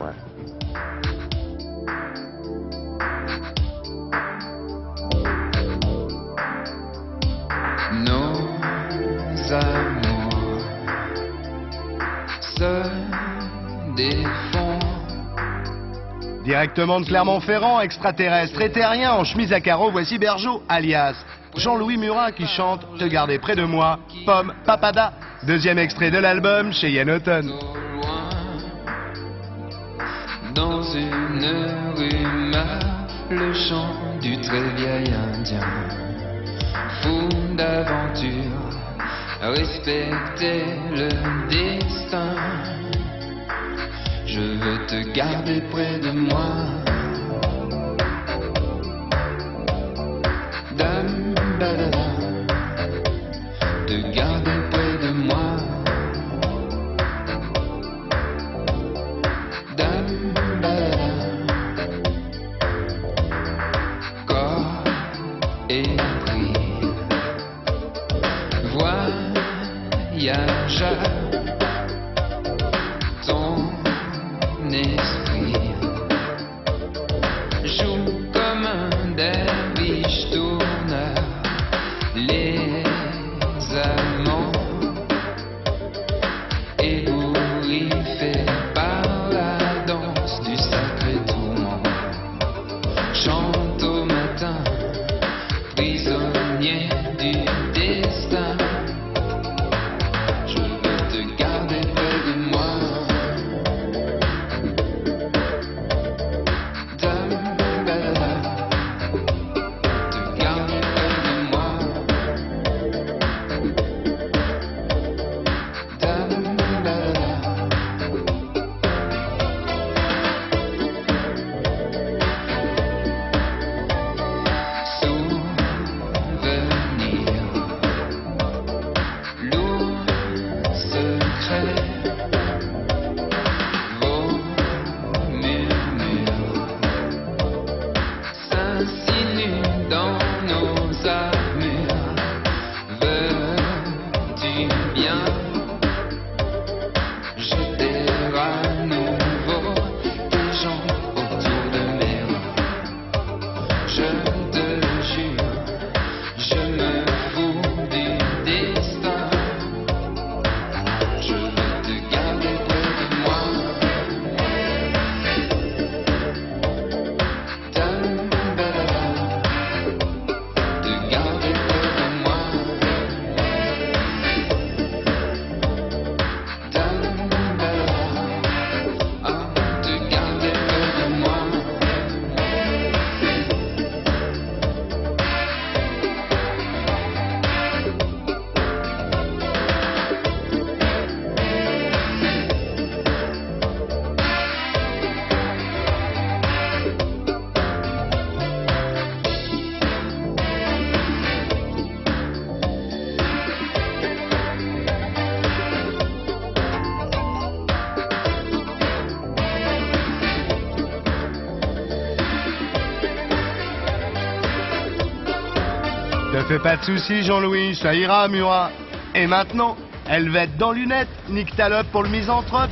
Ouais. Amours se défont. Directement de Clermont-Ferrand, extraterrestre et terrien en chemise à carreaux, voici Bergot, alias Jean-Louis Murat, qui chante Te garder près de moi, Pomme, Papada. Deuxième extrait de l'album chez Yann Auton. Dans une rumeur, le chant du très vieil indien, fou d'aventure. Respecter le destin. Je veux te garder près de moi, dame badadam. Te garder près de moi, dame badadam. Corps et prix, voix. Voyage ton esprit, joue comme un derviche tourneur. Les amants ébouriffés par la danse du sacré tourment chantent au matin, prisonnier du destin. Ne fais pas de soucis, Jean-Louis, ça ira, Murat. Et maintenant, elle va être dans lunettes, Nick Talope pour le misanthrope.